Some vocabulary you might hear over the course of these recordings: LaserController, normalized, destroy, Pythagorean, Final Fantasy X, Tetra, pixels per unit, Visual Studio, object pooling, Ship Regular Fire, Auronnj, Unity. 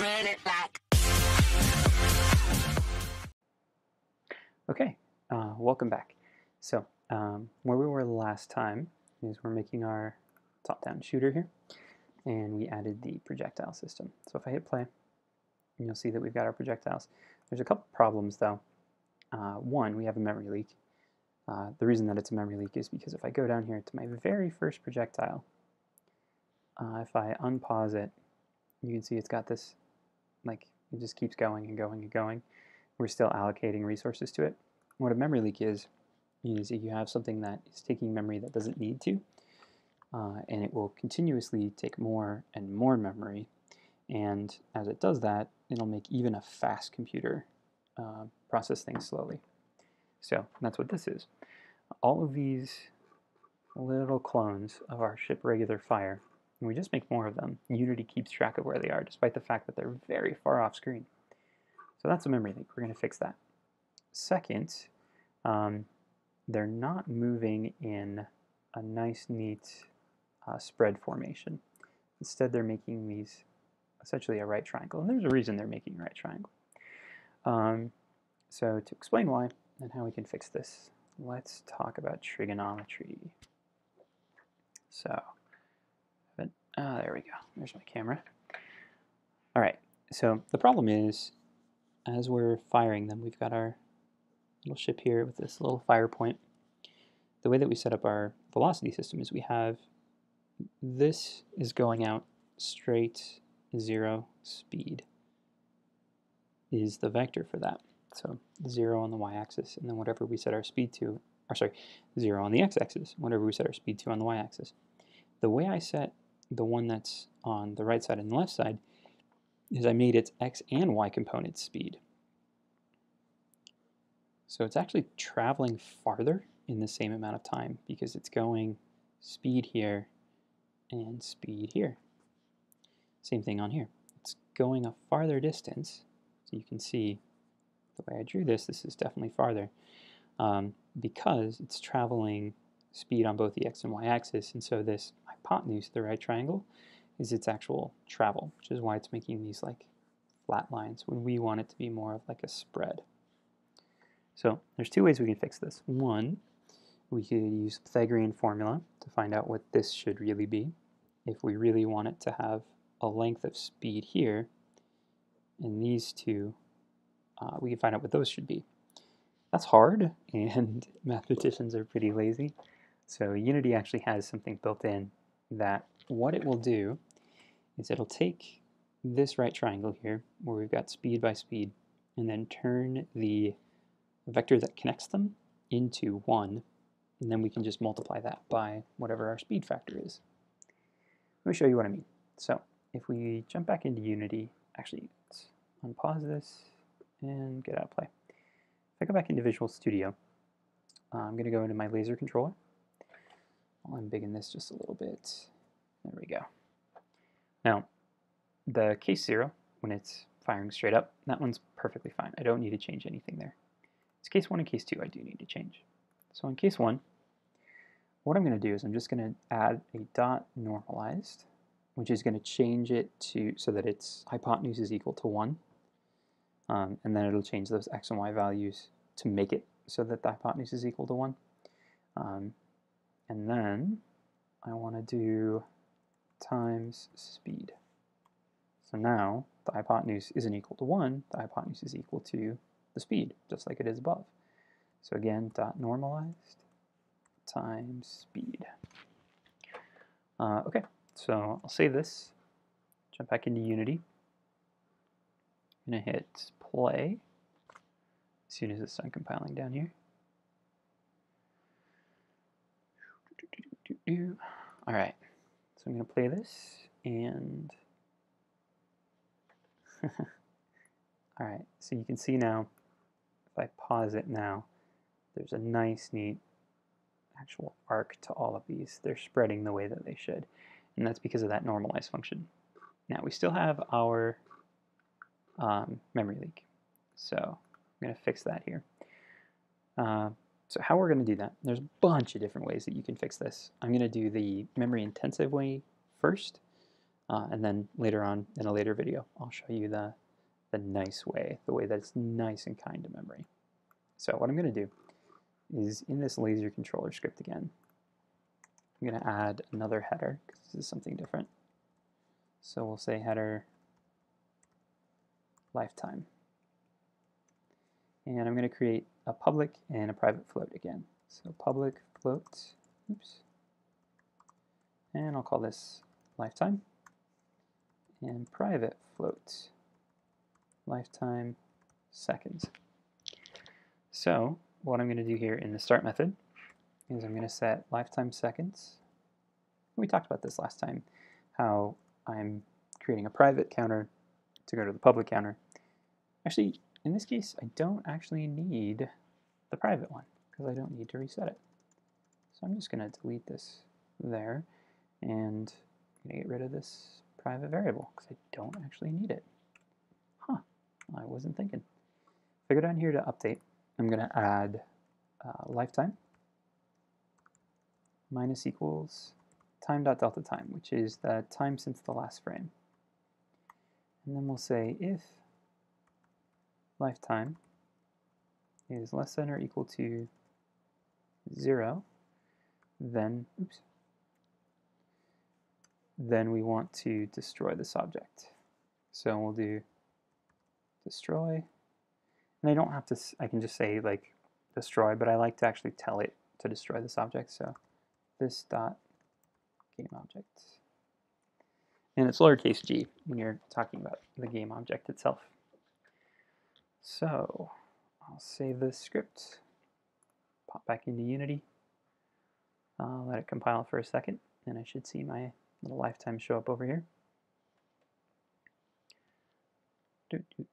Bring it back. Okay, welcome back. So where we were last time is we're making our top-down shooter here, and we added the projectile system. So if I hit play, you'll see that we've got our projectiles. There's a couple problems though. One, we have a memory leak. The reason that it's a memory leak is because if I go down here to my very first projectile, if I unpause it, you can see it's got this, like, it just keeps going and going and going. We're still allocating resources to it. What a memory leak is if you have something that is taking memory that doesn't need to, and it will continuously take more and more memory, and as it does that, it'll make even a fast computer process things slowly. So that's what this is. All of these little clones of our Ship Regular Fire, and we just make more of them. Unity keeps track of where they are, despite the fact that they're very far off screen. So that's a memory leak. We're going to fix that. Second, they're not moving in a nice, neat spread formation. Instead, they're making these essentially a right triangle. And there's a reason they're making a right triangle. So to explain why and how we can fix this, let's talk about trigonometry. So, there we go. There's my camera. All right, so the problem is, as we're firing them, we've got our little ship here with this little fire point. The way that we set up our velocity system is we have this is going out straight, zero speed is the vector for that. So zero on the y-axis, and then whatever we set our speed to, or sorry, zero on the x-axis, whatever we set our speed to on the y-axis. The way I set the one that's on the right side and the left side is I made its x and y components speed. So it's actually traveling farther in the same amount of time because it's going speed here and speed here. Same thing on here. It's going a farther distance. So you can see the way I drew this is definitely farther because it's traveling speed on both the x and y axis, and so this hypotenuse of the right triangle is its actual travel, which is why it's making these like flat lines when we want it to be more of like a spread. So there's two ways we can fix this. One, we could use the Pythagorean formula to find out what this should really be if we really want it to have a length of speed here, and these two, we can find out what those should be. That's hard, and mathematicians are pretty lazy. So Unity actually has something built in that what it will do is it'll take this right triangle here, where we've got speed by speed, and then turn the vector that connects them into 1, and then we can just multiply that by whatever our speed factor is. Let me show you what I mean. So if we jump back into Unity, actually let's unpause this and get out of play. If I go back into Visual Studio, I'm going to go into my laser controller. I'll embiggen this just a little bit. There we go. Now, the case 0, when it's firing straight up, that one's perfectly fine. I don't need to change anything there. It's case 1 and case 2 I do need to change. So in case 1, what I'm going to do is I'm just going to add a dot normalized, which is going to change it to so that its hypotenuse is equal to 1. And then it'll change those x and y values to make it so that the hypotenuse is equal to 1. And then I want to do times speed. So now the hypotenuse isn't equal to 1, the hypotenuse is equal to the speed, just like it is above. So again, dot normalized times speed. Okay, so I'll save this, jump back into Unity. I'm going to hit play as soon as it's done compiling down here. All right, so I'm going to play this, and all right, so you can see now, if I pause it now, there's a nice, neat actual arc to all of these. They're spreading the way that they should, and that's because of that normalized function. Now, we still have our memory leak. So I'm going to fix that here. So how we're going to do that, there's a bunch of different ways that you can fix this. I'm going to do the memory intensive way first, And then later on in a later video, I'll show you the nice way, the way that's nice and kind to memory. So what I'm going to do is in this laser controller script again, I'm going to add another header because this is something different. So we'll say header lifetime. And I'm going to create a public and a private float again. So public float, oops. And I'll call this lifetime. And private float, lifetime seconds. So what I'm going to do here in the start method is I'm going to set lifetime seconds. We talked about this last time, how I'm creating a private counter to go to the public counter. Actually, in this case, I don't actually need the private one because I don't need to reset it. So I'm just going to delete this there, and I'm going to get rid of this private variable because I don't actually need it. Huh, I wasn't thinking. If I go down here to update, I'm going to add lifetime minus equals time.deltaTime, which is the time since the last frame. And then we'll say if lifetime is less than or equal to 0, then, oops, then we want to destroy this object. So we'll do destroy. And I don't have to, I can just say like destroy, but I like to actually tell it to destroy this object. So this dot game object. And it's lowercase g when you're talking about the game object itself. So I'll save this script, pop back into Unity, I'll let it compile for a second, and I should see my little lifetime show up over here. Oops.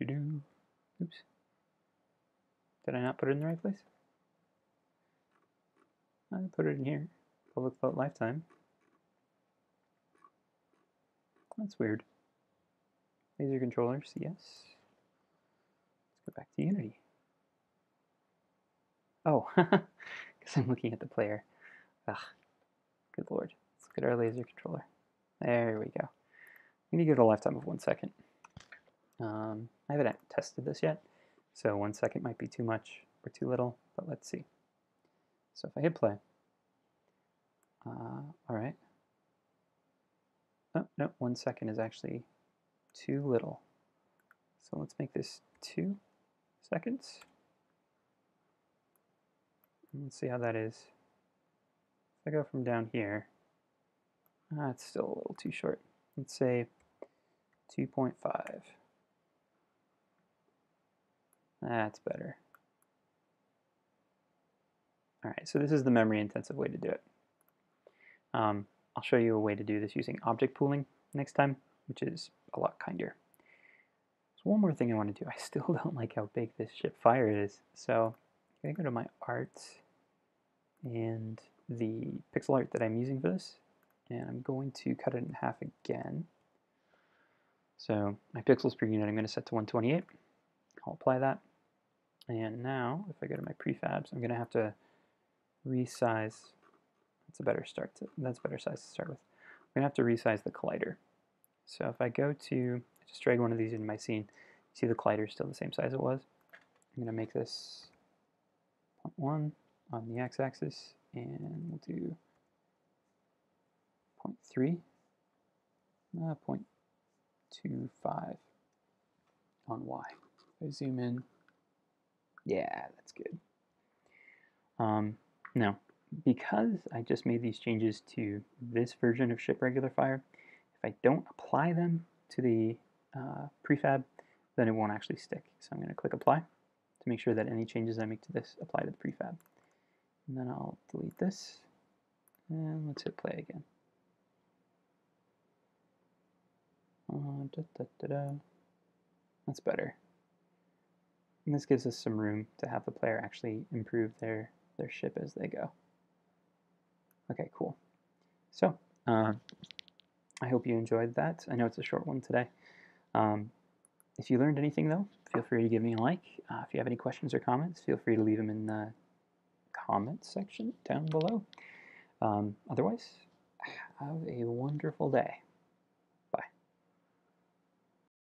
Did I not put it in the right place? I put it in here. Public float lifetime. That's weird. Laser controller, CS. Let's go back to Unity. Oh, because I'm looking at the player. Ugh. Good lord. Let's look at our laser controller. There we go. I'm going to give it a lifetime of 1 second. I haven't tested this yet, so 1 second might be too much or too little, but let's see. So if I hit play, all right. Oh, no, 1 second is actually too little. So let's make this 2 seconds. Let's see how that is. If I go from down here, it's still a little too short. Let's say 2.5. That's better. All right, so this is the memory-intensive way to do it. I'll show you a way to do this using object pooling next time, which is a lot kinder. So one more thing I want to do. I still don't like how big this Ship Fire is. So I'm going to go to my art and the pixel art that I'm using for this, and I'm going to cut it in half again. So my pixels per unit I'm going to set to 128. I'll apply that. And now, if I go to my prefabs, I'm going to have to resize. That's a better start. That's a better size to start with. I'm going to have to resize the collider. So if I go to, I just drag one of these into my scene. See the collider is still the same size it was. I'm going to make this 0.1 on the x-axis, and we'll do 0.3, 0.25 on y. If I zoom in. Yeah, that's good. Now, because I just made these changes to this version of Ship Regular Fire, if I don't apply them to the prefab, then it won't actually stick. So I'm going to click Apply to make sure that any changes I make to this apply to the prefab. And then I'll delete this, and let's hit play again. That's better. And this gives us some room to have the player actually improve their ship as they go. Okay, cool. So, I hope you enjoyed that. I know it's a short one today. If you learned anything, though, feel free to give me a like. If you have any questions or comments, feel free to leave them in the comments section down below. Otherwise, Have a wonderful day.